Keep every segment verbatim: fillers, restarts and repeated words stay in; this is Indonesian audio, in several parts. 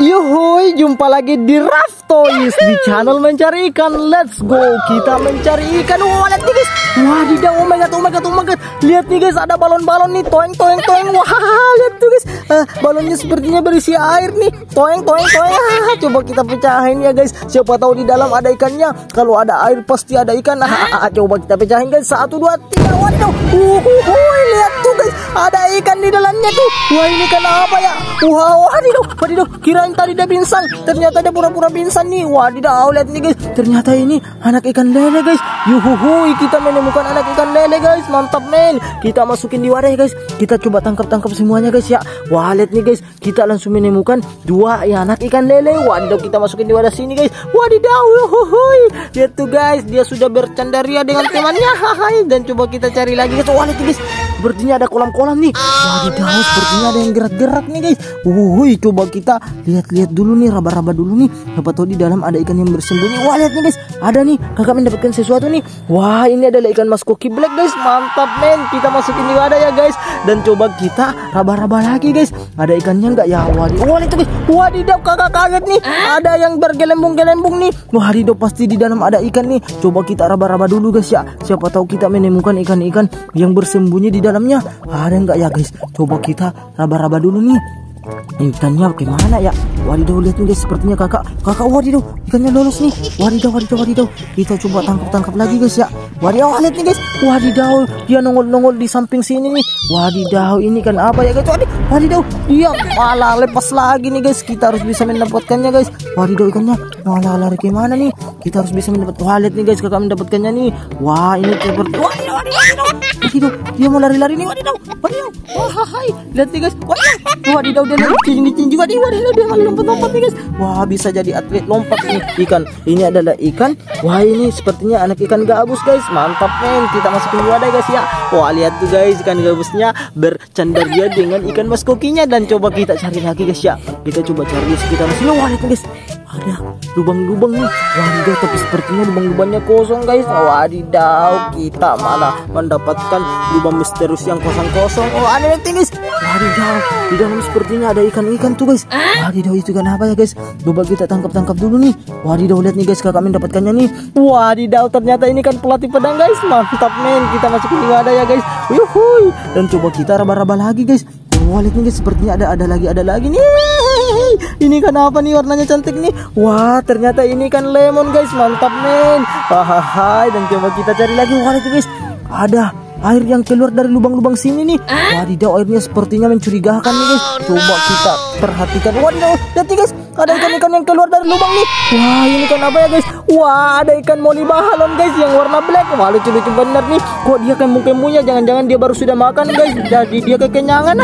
Yuhuy, jumpa lagi di Raft Toys, di channel mencari ikan. Let's go, kita mencari ikan. Wah, lihat nih guys, wadidaw, oh my god, oh my god, oh my god. Lihat nih guys, ada balon-balon nih, toeng, toeng, toeng. Wah, lihat tuh guys, uh, balonnya sepertinya berisi air nih, toeng, toeng, toeng. Ah, coba kita pecahin ya guys, siapa tahu di dalam ada ikannya. Kalau ada air pasti ada ikan. Ah, coba kita pecahin guys, satu, dua, tiga. Wadidaw, uhuy, lihat tuh guys, ada ikan di dalamnya tuh. Wah, ini ikan apa ya? Wah, wadidaw, wadidaw, kirain tadi dia pingsan, ternyata dia pura-pura pingsan nih. Wadidaw, lihat nih guys, ternyata ini anak ikan lele guys. Yuhuhuy, kita menemukan anak ikan lele guys, mantap men. Kita masukin di wadah ya guys, kita coba tangkap-tangkap semuanya guys ya. Wah, lihat nih guys, kita langsung menemukan dua ya, anak ikan lele. Wadidaw, kita masukin di wadah sini guys. Wadidaw, yuhuhuy, lihat tuh guys, dia sudah bercandaria dengan temannya. Dan coba kita cari lagi guys. Wah, lihat nih guys, sepertinya ada kolam-kolam nih. Wadidaw, sepertinya ada yang gerak-gerak nih guys. Wuhuy, coba kita lihat-lihat dulu nih, raba-raba dulu nih, siapa tahu di dalam ada ikan yang bersembunyi. Wah, lihat nih guys, ada nih, kakak mendapatkan sesuatu nih. Wah, ini adalah ikan mas koki black guys, mantap men. Kita masukin di wadah ya guys, dan coba kita raba-raba lagi guys, ada ikannya nggak ya. Wadidaw, wah, lihat guys, wadidaw, kakak kaget nih, ada yang bergelembung-gelembung nih. Wadidaw, pasti di dalam ada ikan nih. Coba kita raba-raba dulu guys ya, siapa tahu kita menemukan ikan-ikan yang bersembunyi di dalam dalamnya. Ada enggak ya guys, coba kita raba-raba dulu nih. Ikannya bagaimana ya? Wadidaw, lihat nih guys, sepertinya kakak kakak wadidaw, ikannya lolos nih. Wadidaw, wadidaw, wadidaw, kita coba tangkap-tangkap lagi guys ya. Wadidaw, lihat nih guys, wadidaw, dia nongol-nongol di samping sini nih. Wadidaw, ini kan apa ya guys? Wadidaw, dia malah lepas lagi nih guys, kita harus bisa mendapatkannya guys. Wadidaw, ikannya malah lari kemana nih? Kita harus bisa mendapat. Wah, lihat nih guys, kakak mendapatkannya nih. Wah, ini seperti wadidaw, wadidaw, wadidaw, dia mau lari-lari nih. Wadidaw, wadidaw, wah, hai, lihat nih guys, wadidaw, wadidaw, dia licin-licin juga nih. Wadidaw, dia malah lompat-lompat nih guys. Wah, bisa jadi atlet lompat nih ikan. Ini adalah ikan. Wah, ini sepertinya anak ikan gabus guys, mantap men. Kita masukin wadah guys ya. Wah, lihat tuh guys, ikan gabusnya bercandaria dengan ikan mas kokinya. Dan coba kita cari lagi guys ya, kita coba cari di sekitar sini. Wah, lihat guys, ada lubang-lubang nih. Wadidaw, tapi sepertinya lubang-lubangnya kosong guys. Wadidaw, kita malah mendapatkan lubang misterius yang kosong-kosong. Oh, ada yang tinggi. Wadidaw, di dalam sepertinya ada ikan-ikan tuh guys. Wadidaw, itu kan apa ya guys? Coba kita tangkap-tangkap dulu nih. Wadidaw, lihat nih guys, kakak mendapatkannya nih. Wadidaw, ternyata ini kan pelatih pedang guys, mantap men. Kita masukin di wadah ya guys. Yuhuy, dan coba kita raba-raba lagi guys. Wah, lihat nih guys, sepertinya ada ada lagi ada lagi nih. Ini kan apa nih, warnanya cantik nih. Wah, ternyata ini kan lemon guys, mantap men. Hahaha, dan coba kita cari lagi. Wah, lihat guys, ada air yang keluar dari lubang-lubang sini nih. Wadidaw, airnya sepertinya mencurigakan nih guys. Coba kita perhatikan. Wadidaw, lihat nih guys, ada ikan-ikan yang keluar dari lubang nih. Wah, ini kan apa ya guys? Wah, ada ikan moni bahalon guys, yang warna black. Wah, lucu-lucu bener nih. Kok dia kembung-kembungnya? Jangan-jangan dia baru sudah makan guys, jadi dia kekenyangan.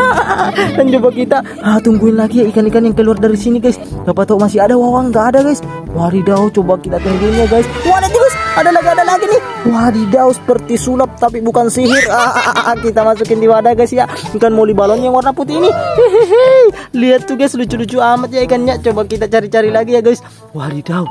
Dan coba kita ah, tungguin lagi ya ikan-ikan yang keluar dari sini guys. Gak tahu masih ada. Wah, nggak ada guys. Wadidaw, coba kita tungguin ya guys. Wah, ada guys, ada lagi ada lagi nih. Wadidaw, seperti sulap tapi bukan sihir. ah, ah, ah, Kita masukin di wadah guys ya, ikan moni balon yang warna putih ini. Hehehe, lihat tuh guys, lucu-lucu amat ya ikannya. Coba kita cari-cari lagi ya guys. Wadidaw,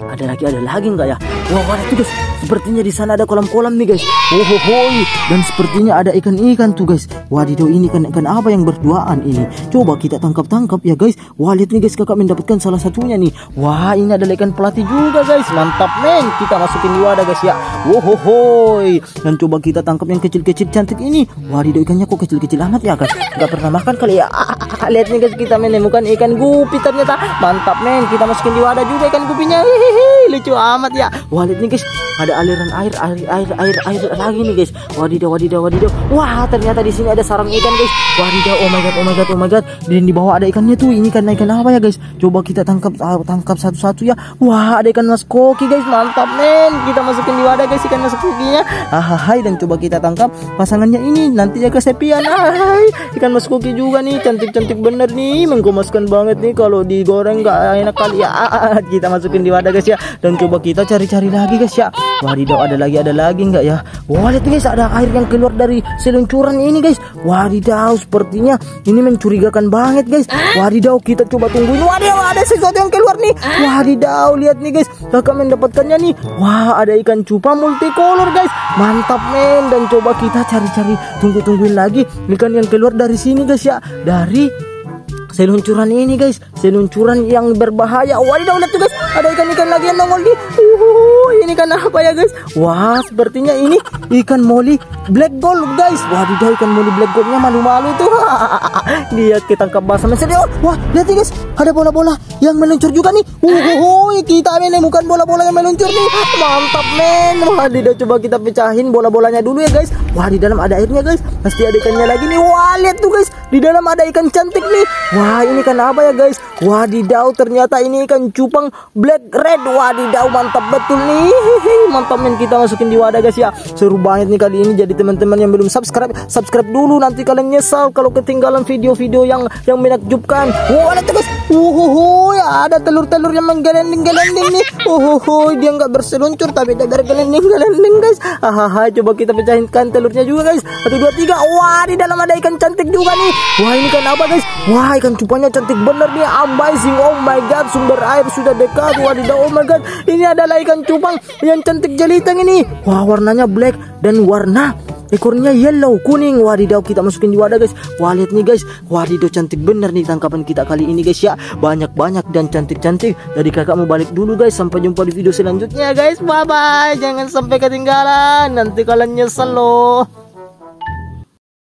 ada lagi ada lagi nggak ya? Wah, wow, itu guys, sepertinya di sana ada kolam-kolam nih guys. Ohohoi, dan sepertinya ada ikan-ikan tuh guys. Wadidaw, ini ikan-ikan apa yang berduaan ini? Coba kita tangkap-tangkap ya guys. Wah, lihat nih guys, kakak mendapatkan salah satunya nih. Wah, ini adalah ikan pelatih juga guys, mantap men. Kita masukin di wadah guys ya. Ohohoi, dan coba kita tangkap yang kecil-kecil cantik ini. Wadidaw, ikannya kok kecil-kecil amat ya guys, nggak pernah makan kali ya. Lihat nih guys, kita menemukan ikan gupi ternyata, mantap men. Kita masukin di wadah juga ikan gupinya. Hehehe, lucu amat ya. Wah, lihat nih guys, ada aliran air, air, air, air, air lagi nih guys. Wadidaw, wadidaw, wadidaw. Wah, ternyata di sini ada sarang ikan guys. Wadidaw, oh my god, oh my god, oh my god. Dan di bawah ada ikannya tuh. Ini ikan ikan apa ya guys? Coba kita tangkap, tangkap satu-satu ya. Wah, ada ikan mas koki guys, mantap men. Kita masukin di wadah guys ikan mas kokinya. Ahai, dan coba kita tangkap pasangannya ini. Nanti ya kesepian. Ahai, ikan mas koki juga nih, cantik-cantik bener nih, menggemaskan banget nih. Kalau digoreng nggak enak kali ya. Kita masukin di wadah guys ya, dan coba kita cari-cari lagi guys ya. Wadidaw, ada lagi ada lagi nggak ya? Wah, lihat guys, ada air yang keluar dari seluncuran ini guys. Wadidaw, sepertinya ini mencurigakan banget guys. Wadidaw, kita coba tungguin. Wadidaw, ada sesuatu yang keluar nih. Wadidaw, lihat nih guys, kakak mendapatkannya nih. Wah, ada ikan cupa multicolor guys, mantap men. Dan coba kita cari-cari, tunggu-tungguin lagi ikan yang keluar dari sini guys ya, dari seluncuran ini guys, seluncuran yang berbahaya. Wadidaw, lihat tuh guys, ada ikan-ikan lagi yang nongol di. Uhuh, ini ikan apa ya guys? Wah, sepertinya ini ikan moli black gold guys. Wadidaw, ikan moli black goldnya malu-malu tuh. Dia ketangkap basah mesin. Wah, lihat nih guys, ada bola-bola yang meluncur juga nih. Uhuh, kita menemukan bola-bola yang meluncur nih. Mantap men. Wadidaw, coba kita pecahin bola-bolanya dulu ya guys. Wah, di dalam ada airnya guys, pasti ada ikannya lagi nih. Wah, lihat tuh guys, di dalam ada ikan cantik nih. Wah, ini ikan apa ya guys? Wadidaw, ternyata ini ikan cupang black red. Wadidaw, mantap betul nih. Mantap men, kita masukin di wadah guys ya. Seru banget nih kali ini. Jadi teman-teman yang belum subscribe, subscribe dulu, nanti kalian nyesal kalau ketinggalan video-video yang yang menakjubkan. Wah, lihat tuh guys. Uhuhu, ya ada telur-telur yang menggelending-gelending nih. Uhuhu, dia nggak berseluncur tapi dia gelending-gelending guys. Hahaha, coba kita pecahin ikan telurnya juga guys. Satu, dua, tiga. Wah, di dalam ada ikan cantik juga nih. Wah, ini ikan apa guys? Wah, ikan cupangnya cantik bener nih. Amazing, oh my god, sumber air sudah dekat. Wadidaw, oh my god, ini adalah ikan cupang yang cantik jeliteng ini. Wah, warnanya black dan warna ekornya yellow kuning. Wadidaw, kita masukin di wadah guys. Wah, lihat nih guys, wadidaw, cantik bener nih tangkapan kita kali ini guys ya. Banyak-banyak dan cantik-cantik. Jadi kakak mau balik dulu guys. Sampai jumpa di video selanjutnya guys. Bye-bye. Jangan sampai ketinggalan, nanti kalian nyesel loh.